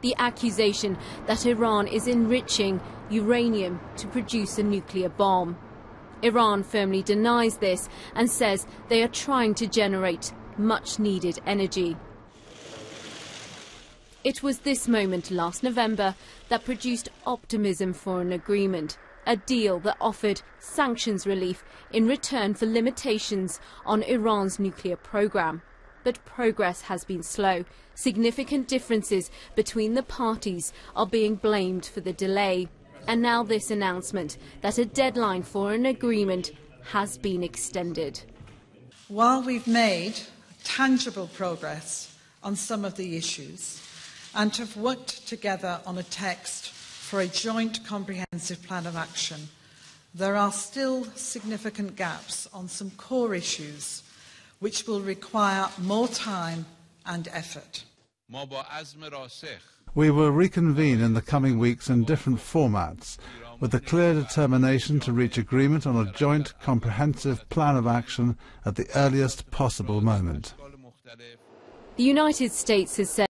The accusation that Iran is enriching uranium to produce a nuclear bomb. Iran firmly denies this and says they are trying to generate much-needed energy. It was this moment last November that produced optimism for an agreement, a deal that offered sanctions relief in return for limitations on Iran's nuclear program. But progress has been slow. Significant differences between the parties are being blamed for the delay. And now this announcement that a deadline for an agreement has been extended. While we've made tangible progress on some of the issues, and have worked together on a text for a joint comprehensive plan of action, there are still significant gaps on some core issues which will require more time and effort. We will reconvene in the coming weeks in different formats, with a clear determination to reach agreement on a joint comprehensive plan of action at the earliest possible moment. The United States has said